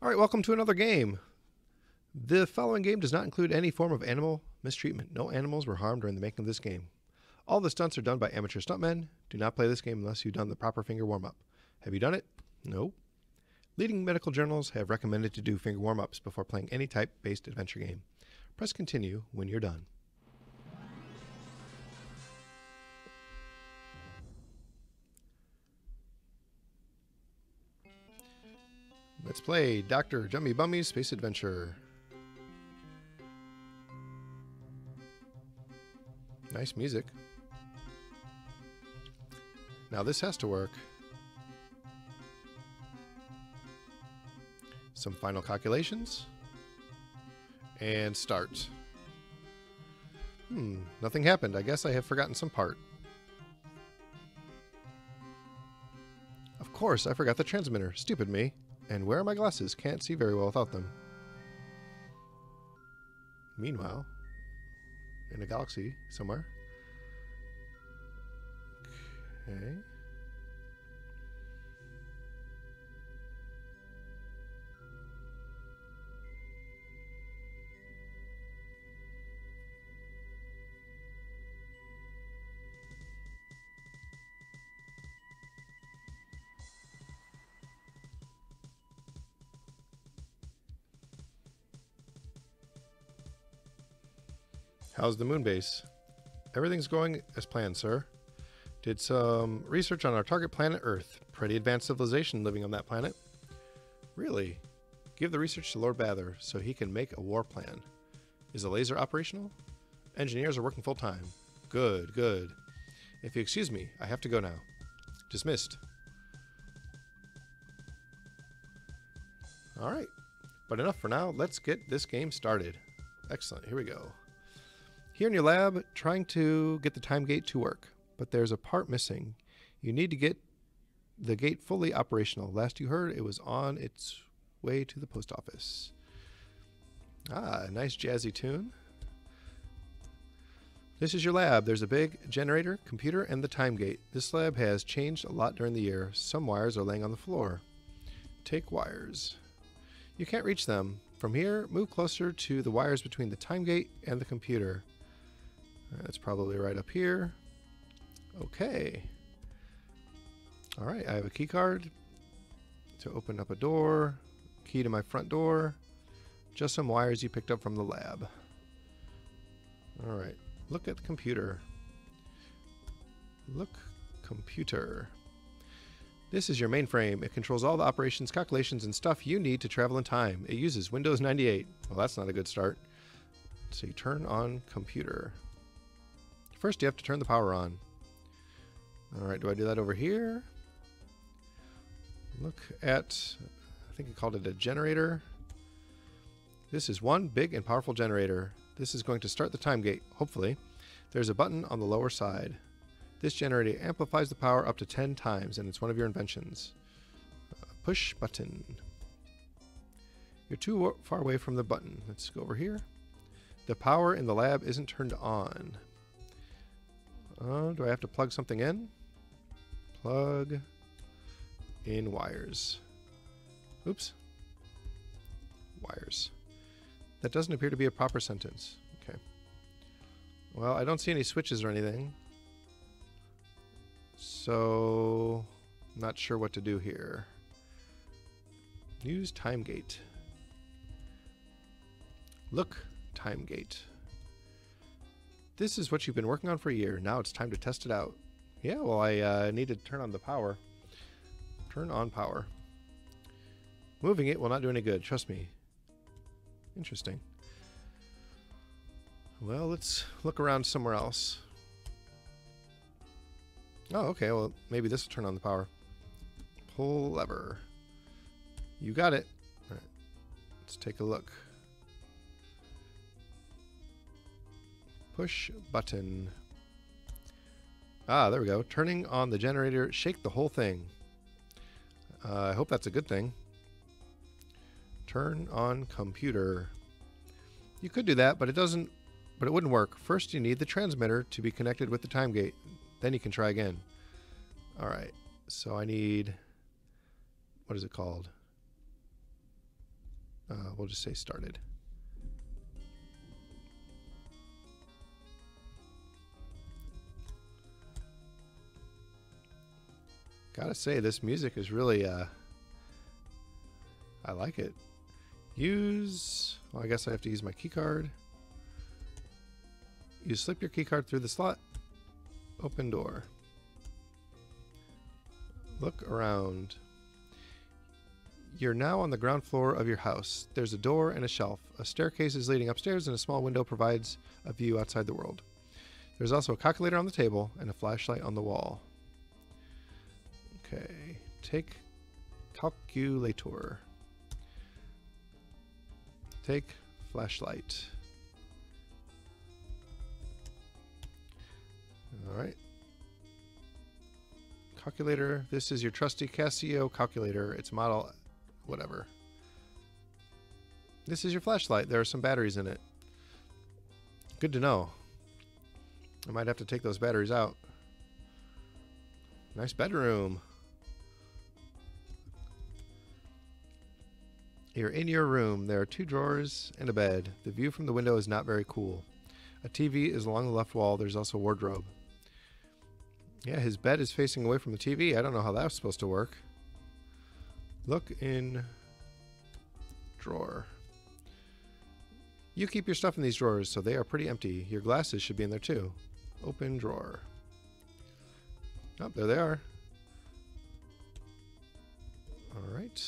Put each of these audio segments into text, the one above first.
All right, welcome to another game. The following game does not include any form of animal mistreatment. No animals were harmed during the making of this game. All the stunts are done by amateur stuntmen. Do not play this game unless you've done the proper finger warm-up. Have you done it? No. Leading medical journals have recommended to do finger warm-ups before playing any type-based adventure game. Press continue when you're done. Let's play Dr. Jummybummy Space Adventure. Nice music. Now this has to work. Some final calculations. And start. Nothing happened. I guess I have forgotten some part. Of course, I forgot the transmitter. Stupid me. And where are my glasses? Can't see very well without them. Meanwhile, in a galaxy somewhere. Okay. How's the moon base? Everything's going as planned, sir. Did some research on our target planet Earth. Pretty advanced civilization living on that planet. Really? Give the research to Lord Bather so he can make a war plan. Is the laser operational? Engineers are working full time. Good, good. If you excuse me, I have to go now. Dismissed. All right, but enough for now. Let's get this game started. Excellent, here we go. Here in your lab, trying to get the time gate to work, but there's a part missing. You need to get the gate fully operational. Last you heard, it was on its way to the post office. Ah, a nice jazzy tune. This is your lab. There's a big generator, computer, and the time gate. This lab has changed a lot during the year. Some wires are laying on the floor. Take wires. You can't reach them. From here, move closer to the wires between the time gate and the computer. That's probably right up here. Okay. All right, I have a key card to open up a door, key to my front door, just some wires you picked up from the lab. All right, look at the computer. Look, computer. This is your mainframe. It controls all the operations, calculations, and stuff you need to travel in time. It uses Windows 98. Well, that's not a good start. So you turn on computer. First, you have to turn the power on. All right, do I do that over here? Look at, I think I called it a generator. This is one big and powerful generator. This is going to start the time gate, hopefully. There's a button on the lower side. This generator amplifies the power up to 10 times, and it's one of your inventions. Push button. You're too far away from the button. Let's go over here. The power in the lab isn't turned on. Do I have to plug something in? Plug in wires. Oops. Wires. That doesn't appear to be a proper sentence. Okay. Well, I don't see any switches or anything. So, not sure what to do here. Use time gate. Look, time gate. This is what you've been working on for a year. Now it's time to test it out. Yeah, well, I need to turn on the power. Turn on power. Moving it will not do any good, trust me. Interesting. Well, let's look around somewhere else. Oh, okay, well, maybe this will turn on the power. Pull lever. You got it. All right, let's take a look. Push button. Ah, there we go. Turning on the generator. Shake the whole thing. I hope that's a good thing. Turn on computer. You could do that, but it wouldn't work. First, you need the transmitter to be connected with the time gate. Then you can try again. All right, so I need, what is it called? We'll just say started. Gotta say, this music is really, I like it. Use, well, I guess I have to use my key card. You slip your key card through the slot. Open door. Look around. You're now on the ground floor of your house. There's a door and a shelf. A staircase is leading upstairs, and a small window provides a view outside the world. There's also a calculator on the table and a flashlight on the wall. Okay, take calculator. Take flashlight. Alright. Calculator. This is your trusty Casio calculator. It's model whatever. This is your flashlight. There are some batteries in it. Good to know. I might have to take those batteries out. Nice bedroom. You're in your room. There are two drawers and a bed. The view from the window is not very cool. A TV is along the left wall. There's also a wardrobe. Yeah, his bed is facing away from the TV. I don't know how that was supposed to work. Look in drawer. You keep your stuff in these drawers, so they are pretty empty. Your glasses should be in there too. Open drawer. Oh, there they are. All right.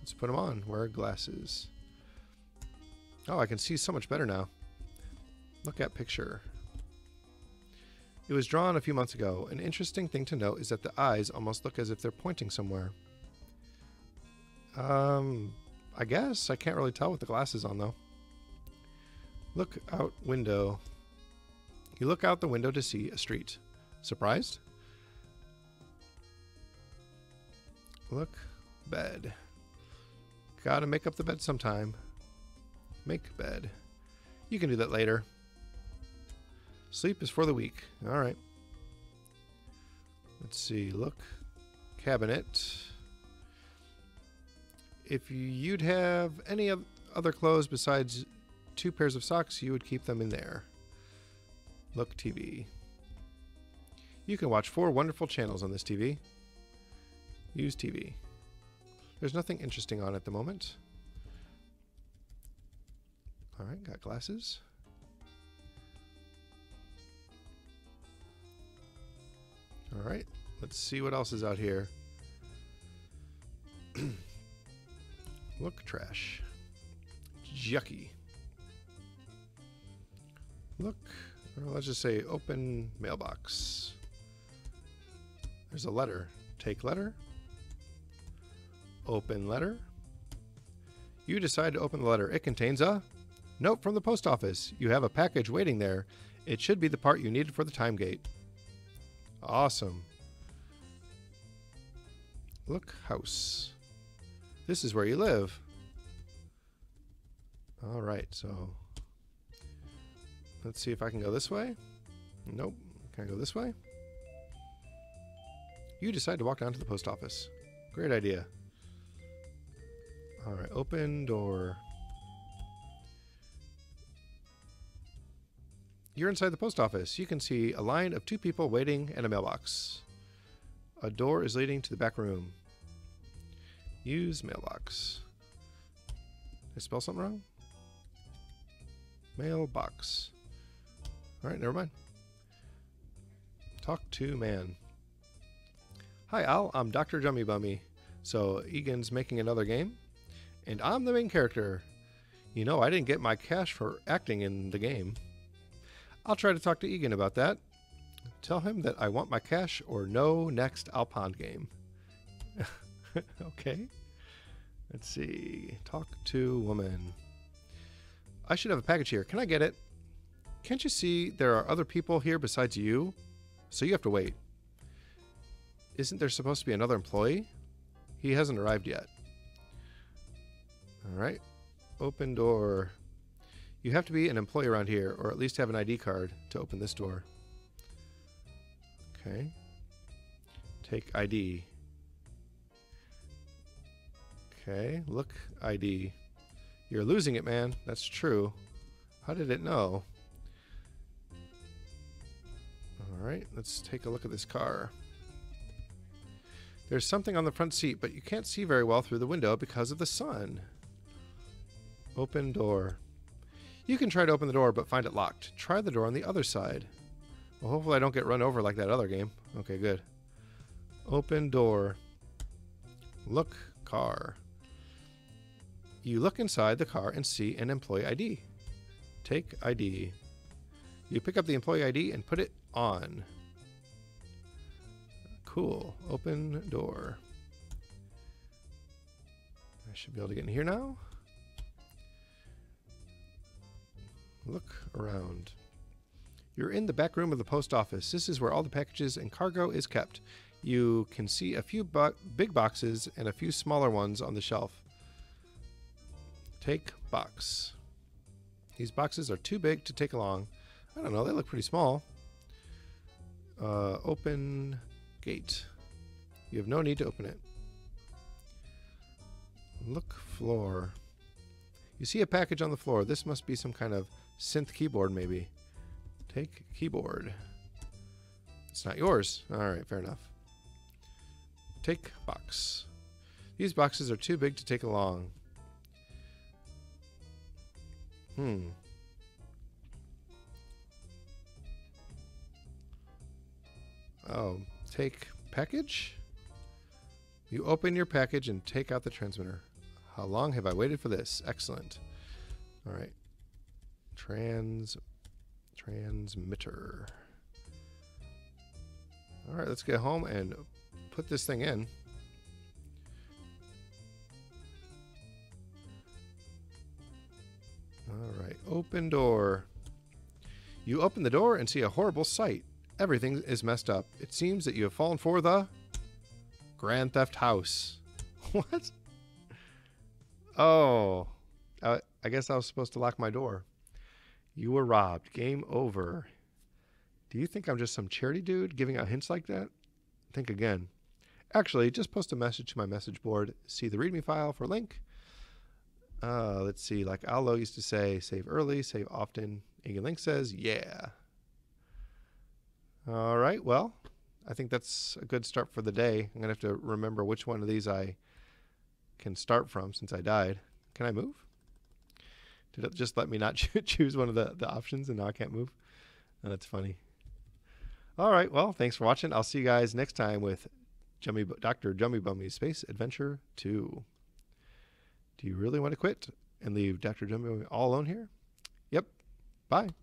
Let's put them on. Wear glasses. Oh, I can see so much better now. Look at picture. It was drawn a few months ago. An interesting thing to note is that the eyes almost look as if they're pointing somewhere. I guess. I can't really tell with the glasses on, though. Look out window. You look out the window to see a street. Surprised? Look, bed. Gotta make up the bed sometime. Make bed. You can do that later. Sleep is for the weak. All right. Let's see. Look. Cabinet. If you'd have any other clothes besides two pairs of socks, you would keep them in there. Look, TV. You can watch 4 wonderful channels on this TV. Use TV. There's nothing interesting on at the moment. All right. Got glasses. All right, let's see what else is out here. Look, trash. Yucky. Look, or let's just say open mailbox. There's a letter. Take letter. Open letter. You decide to open the letter. It contains a note from the post office. You have a package waiting there. It should be the part you needed for the time gate. Awesome. Look, house. This is where you live. All right, so let's see if I can go this way. Nope. Can I go this way? You decide to walk down to the post office. Great idea. All right, open door. You're inside the post office. You can see a line of 2 people waiting and a mailbox. A door is leading to the back room. Use mailbox. Did I spell something wrong? Mailbox. Alright, never mind. Talk to man. Hi Al, I'm Dr. Jummybummy. So Egan's making another game, and I'm the main character. You know, I didn't get my cash for acting in the game. I'll try to talk to Egan about that. Tell him that I want my cash or no next Al Pond game. Okay. Let's see. Talk to woman. I should have a package here. Can I get it? Can't you see there are other people here besides you? So you have to wait. Isn't there supposed to be another employee? He hasn't arrived yet. All right. Open door. You have to be an employee around here, or at least have an ID card to open this door. Okay. Take ID. Okay. Look, ID. You're losing it, man. That's true. How did it know? All right, let's take a look at this car. There's something on the front seat, but you can't see very well through the window because of the sun. Open door. You can try to open the door, but find it locked. Try the door on the other side. Well, hopefully I don't get run over like that other game. Okay, good. Open door. Look, car. You look inside the car and see an employee ID. Take ID. You pick up the employee ID and put it on. Cool. Open door. I should be able to get in here now. Look around. You're in the back room of the post office. This is where all the packages and cargo is kept. You can see a few big boxes and a few smaller ones on the shelf. Take box. These boxes are too big to take along. I don't know, they look pretty small. Open gate. You have no need to open it. Look floor. You see a package on the floor. This must be some kind of synth keyboard, maybe. Take keyboard. It's not yours. All right, fair enough. Take box. These boxes are too big to take along. Oh, take package? You open your package and take out the transmitter. How long have I waited for this? Excellent. All right. Transmitter. All right, let's get home and put this thing in. All right, open door. You open the door and see a horrible sight. Everything is messed up. It seems that you have fallen for the Grand Theft House. What? Oh, I guess I was supposed to lock my door. You were robbed. Game over. Do you think I'm just some charity dude giving out hints like that? Think again. Actually, just post a message to my message board. See the README file for link. Let's see. Like Al Lowe used to say, save early, save often. Iggy Link says, yeah. All right. Well, I think that's a good start for the day. I'm going to have to remember which one of these I can start from since I died. Can I move? Did it just let me not choose one of the options and now I can't move? Oh, that's funny. All right. Well, thanks for watching. I'll see you guys next time with Dr. Jummybummy Space Adventure 2. Do you really want to quit and leave Dr. Jummybummy all alone here? Yep. Bye.